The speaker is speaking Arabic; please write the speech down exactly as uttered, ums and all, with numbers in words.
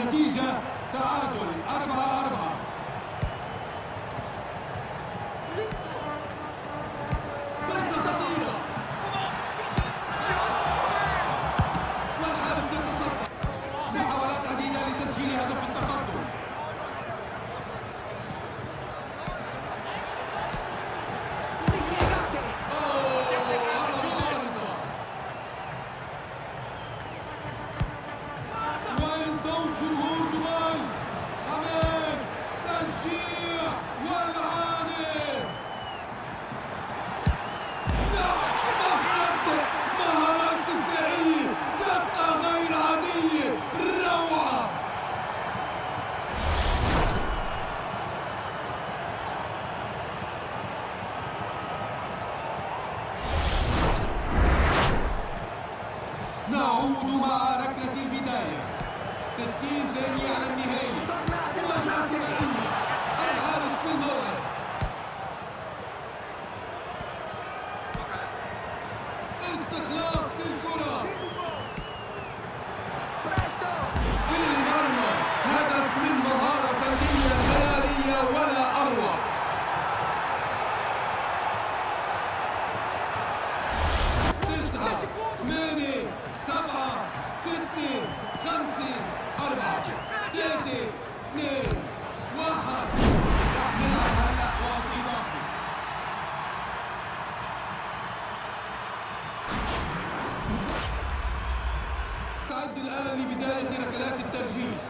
والنتيجة تعادل أربعة أربعة. والحارس يتصدى. محاولات عديدة لتسجيل هدف التقدم. نعود مع ركلة البداية. ستين ثانية على النهاية. مواجهة ثنائية. الحارس في الموعد. استخلاص للكرة. في المرمى. هدف من مهارة فردية خيالية ولا أروع. تسعة ثمانية سبعة ستة خمسة أربعة ثلاثة اثنين واحد. نلعب هلا وقت إضافي. تعد الآن لبداية ركلات الترجيح.